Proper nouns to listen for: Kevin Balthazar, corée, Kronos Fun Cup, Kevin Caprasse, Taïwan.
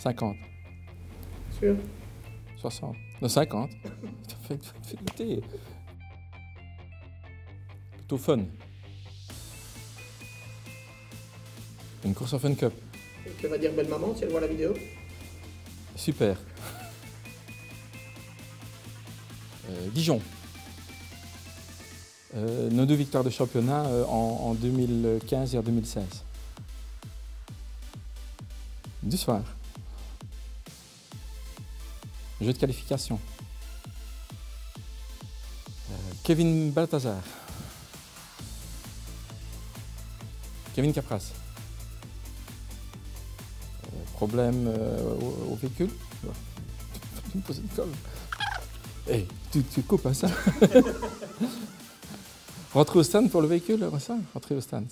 50. Sûr? 60. Non, 50. Fais goûter. Plutôt fun. Une course en Fun Cup. Que va dire belle maman si elle voit la vidéo? Super. Dijon. Nos deux victoires de championnat en 2015 et en 2016. Du soir. Jeu de qualification. Kevin Balthazar. Kevin Caprasse. Problème au véhicule. Tu me poses une colle. Hey, tu coupes à ça. Rentrer au stand pour le véhicule, ça. Rentrer au stand.